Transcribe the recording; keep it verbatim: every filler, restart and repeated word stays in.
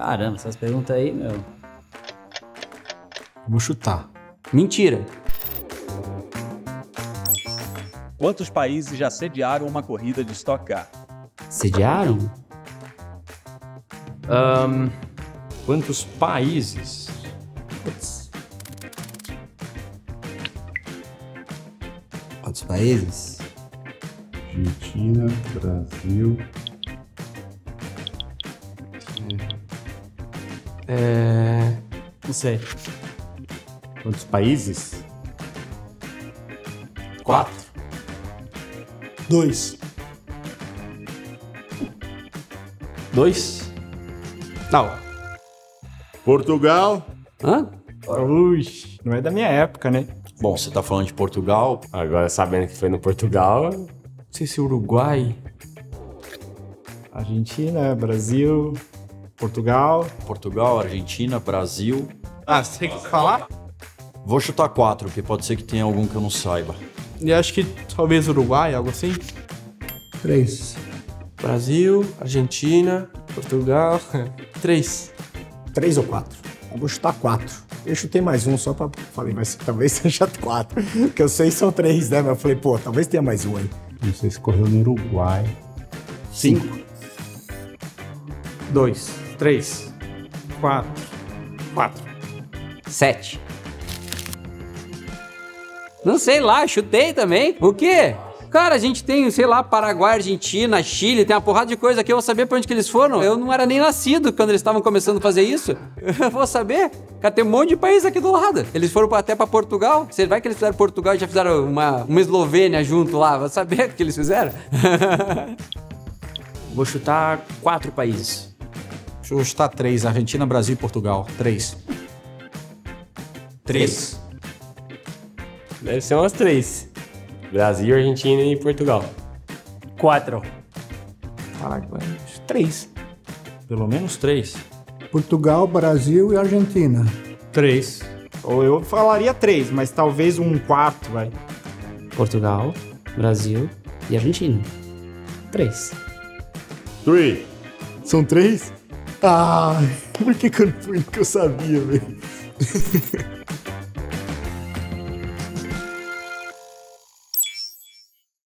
Caramba, essas perguntas aí, meu. Vou chutar. Mentira! Quantos países já sediaram uma corrida de Stock Car? Sediaram? Um, quantos países? Putz. Quantos países? Argentina, Brasil... É... Não sei. Quantos países? Quatro. Dois. Dois? Não. Portugal. Hã? Ui, não é da minha época, né? Bom, você tá falando de Portugal. Agora, sabendo que foi no Portugal... Não sei se Uruguai... Argentina, Brasil... Portugal. Portugal, Argentina, Brasil. Ah, você tem que falar? Vou chutar quatro, porque pode ser que tenha algum que eu não saiba. E acho que talvez Uruguai, algo assim. Três. Brasil, Argentina, Portugal. Três. Três ou quatro? Eu vou chutar quatro. Eu chutei mais um só pra... Falei, mas talvez seja quatro. Porque eu sei são três, né? Mas eu falei, pô, talvez tenha mais um aí. Não sei se correu no Uruguai. Cinco. Dois. Três, quatro, quatro, sete. Não sei lá, chutei também. O quê? Cara, a gente tem, sei lá, Paraguai, Argentina, Chile, tem uma porrada de coisa que eu vou saber pra onde que eles foram. Eu não era nem nascido quando eles estavam começando a fazer isso. Eu vou saber? Cara, tem um monte de país aqui do lado. Eles foram até pra Portugal. Você vai que eles fizeram Portugal e já fizeram uma, uma Eslovênia junto lá. Vou saber o que eles fizeram. Vou chutar quatro países. Deixa eu chutar três. Argentina, Brasil e Portugal. Três. Três. Deve ser umas três. Brasil, Argentina e Portugal. Quatro. Caraca, três. Pelo menos três. Portugal, Brasil e Argentina. Três. Ou eu falaria três, mas talvez um quarto, vai. Portugal, Brasil e Argentina. Três. Três. São três? Ah, por que que eu não fui que eu sabia, velho?